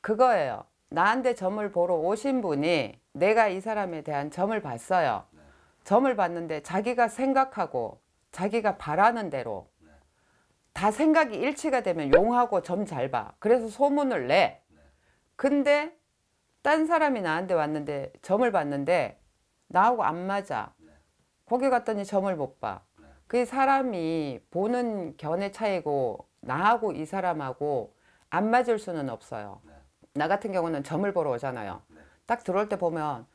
그거예요. 나한테 점을 보러 오신 분이 내가 이 사람에 대한 점을 봤어요. 네. 점을 봤는데 자기가 생각하고 자기가 바라는 대로 네. 다 생각이 일치가 되면 용하고 점 잘 봐. 그래서 소문을 내. 네. 근데 딴 사람이 나한테 왔는데 점을 봤는데 나하고 안 맞아. 네. 거기 갔더니 점을 못 봐. 네. 그 사람이 보는 견해 차이고 나하고 이 사람하고 안 맞을 수는 없어요. 네. 나 같은 경우는 점을 보러 오잖아요. 네. 딱 들어올 때 보면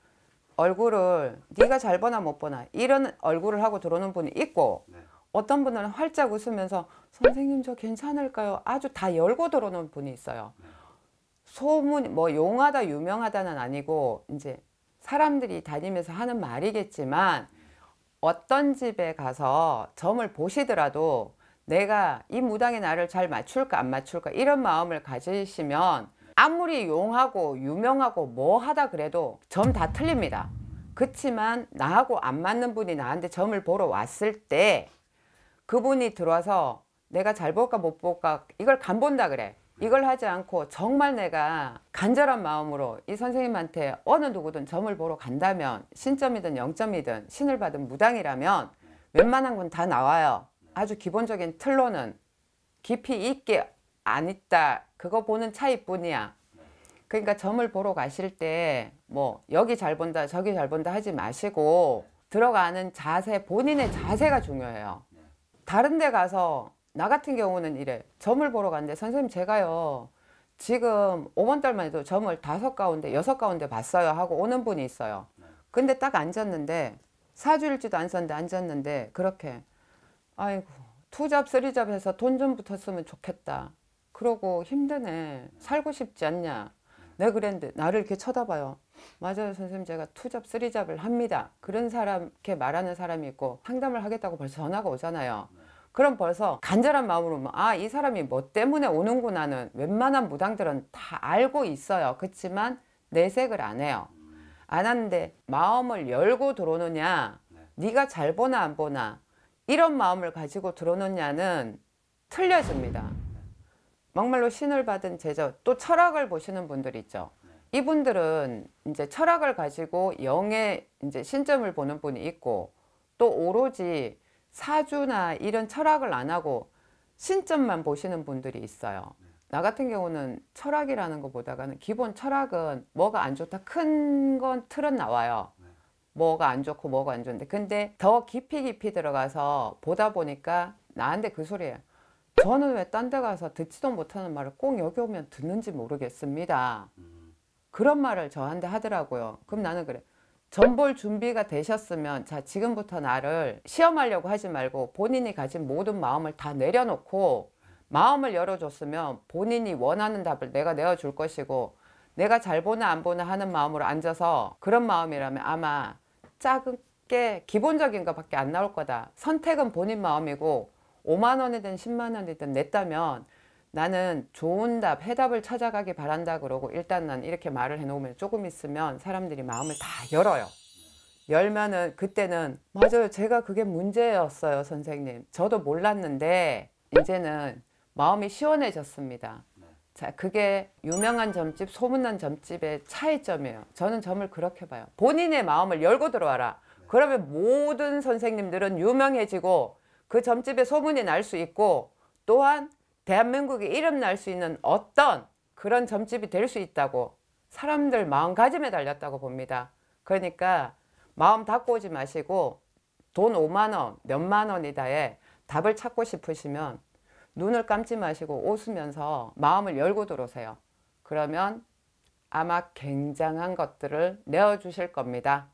얼굴을 네가 잘 보나 못 보나 이런 얼굴을 하고 들어오는 분이 있고 네. 어떤 분은 활짝 웃으면서 선생님 저 괜찮을까요? 아주 다 열고 들어오는 분이 있어요. 네. 소문 뭐 용하다 유명하다는 아니고 이제 사람들이 다니면서 하는 말이겠지만 어떤 집에 가서 점을 보시더라도 내가 이 무당이 나를 잘 맞출까 안 맞출까 이런 마음을 가지시면 아무리 용하고 유명하고 뭐 하다 그래도 점 다 틀립니다. 그치만 나하고 안 맞는 분이 나한테 점을 보러 왔을 때 그분이 들어와서 내가 잘 볼까 못 볼까 이걸 간 본다 그래. 이걸 하지 않고 정말 내가 간절한 마음으로 이 선생님한테 어느 누구든 점을 보러 간다면 신점이든 0점이든 신을 받은 무당이라면 웬만한 건 다 나와요. 아주 기본적인 틀로는 깊이 있게 안 있다. 그거 보는 차이뿐이야. 그러니까 점을 보러 가실 때 뭐 여기 잘 본다 저기 잘 본다 하지 마시고 들어가는 자세 본인의 자세가 중요해요. 다른 데 가서 나 같은 경우는 이래. 점을 보러 갔는데 선생님 제가요 지금 5번 달만 해도 점을 5가운데 6가운데 봤어요 하고 오는 분이 있어요. 근데 딱 앉았는데 사주일지도 안 썼는데 앉았는데 그렇게 아이고 2잡 3잡 해서 돈 좀 붙었으면 좋겠다. 그러고 힘드네. 살고 싶지 않냐. 내가 그랬는데 나를 이렇게 쳐다봐요. 맞아요 선생님 제가 2잡 3잡을 합니다. 그런 사람 이렇게 말하는 사람이 있고 상담을 하겠다고 벌써 전화가 오잖아요. 그럼 벌써 간절한 마음으로 아 이 사람이 뭐 때문에 오는구나는 웬만한 무당들은 다 알고 있어요. 그렇지만 내색을 안 해요. 안 하는데 마음을 열고 들어오느냐 네가 잘 보나 안 보나 이런 마음을 가지고 들어오느냐는 틀려집니다. 막말로 신을 받은 제자 또 철학을 보시는 분들 있죠. 이분들은 이제 철학을 가지고 영의 이제 신점을 보는 분이 있고 또 오로지 사주나 이런 철학을 안 하고 신점만 보시는 분들이 있어요. 나 같은 경우는 철학이라는 것보다는 기본 철학은 뭐가 안 좋다 큰 건 틀은 나와요. 뭐가 안 좋고 뭐가 안 좋은데 근데 더 깊이 들어가서 보다 보니까 나한테 그 소리예요. 저는 왜 딴 데 가서 듣지도 못하는 말을 꼭 여기 오면 듣는지 모르겠습니다. 그런 말을 저한테 하더라고요. 그럼 나는 그래. 점 볼 준비가 되셨으면 자 지금부터 나를 시험하려고 하지 말고 본인이 가진 모든 마음을 다 내려놓고 마음을 열어줬으면 본인이 원하는 답을 내가 내어줄 것이고 내가 잘 보나 안 보나 하는 마음으로 앉아서 그런 마음이라면 아마 작게 기본적인 것밖에 안 나올 거다. 선택은 본인 마음이고 5만원이든 10만원이든 냈다면 나는 좋은 답, 해답을 찾아가기 바란다 그러고 일단 난 이렇게 말을 해놓으면 조금 있으면 사람들이 마음을 다 열어요. 열면은 그때는 맞아요. 제가 그게 문제였어요. 선생님. 저도 몰랐는데 이제는 마음이 시원해졌습니다. 자, 그게 유명한 점집, 소문난 점집의 차이점이에요. 저는 점을 그렇게 봐요. 본인의 마음을 열고 들어와라. 그러면 모든 선생님들은 유명해지고 그 점집에 소문이 날 수 있고 또한 대한민국에 이름 날 수 있는 어떤 그런 점집이 될 수 있다고 사람들 마음가짐에 달렸다고 봅니다. 그러니까 마음 닫고 오지 마시고 돈 5만원, 몇만 원이다에 답을 찾고 싶으시면 눈을 감지 마시고 웃으면서 마음을 열고 들어오세요. 그러면 아마 굉장한 것들을 내어주실 겁니다.